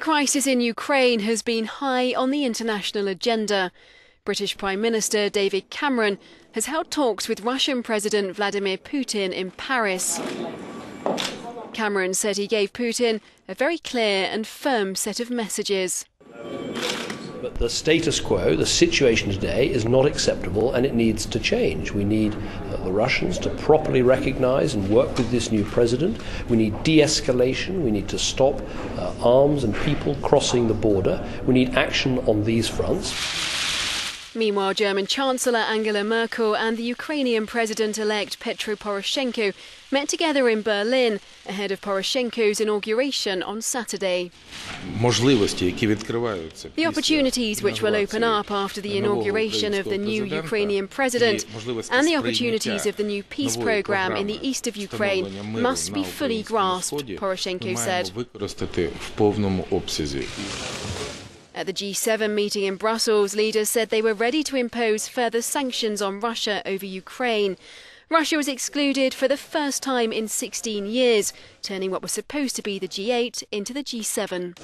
The crisis in Ukraine has been high on the international agenda. British Prime Minister David Cameron has held talks with Russian President Vladimir Putin in Paris. Cameron said he gave Putin a very clear and firm set of messages. But the status quo, the situation today, is not acceptable and it needs to change. We need the Russians to properly recognize and work with this new president. We need de-escalation. We need to stop arms and people crossing the border. We need action on these fronts. Meanwhile, German Chancellor Angela Merkel and the Ukrainian president-elect Petro Poroshenko met together in Berlin ahead of Poroshenko's inauguration on Saturday. The opportunities which will open up after the inauguration of the new Ukrainian president and the opportunities of the new peace program in the east of Ukraine must be fully grasped, Poroshenko said. At the G7 meeting in Brussels, leaders said they were ready to impose further sanctions on Russia over Ukraine. Russia was excluded for the first time in 16 years, turning what was supposed to be the G8 into the G7.